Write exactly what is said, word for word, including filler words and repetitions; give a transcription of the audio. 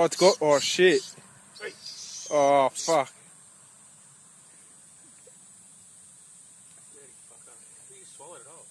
Oh, it's got. Oh, shit. Wait. Oh, fuck. You swallowed it all.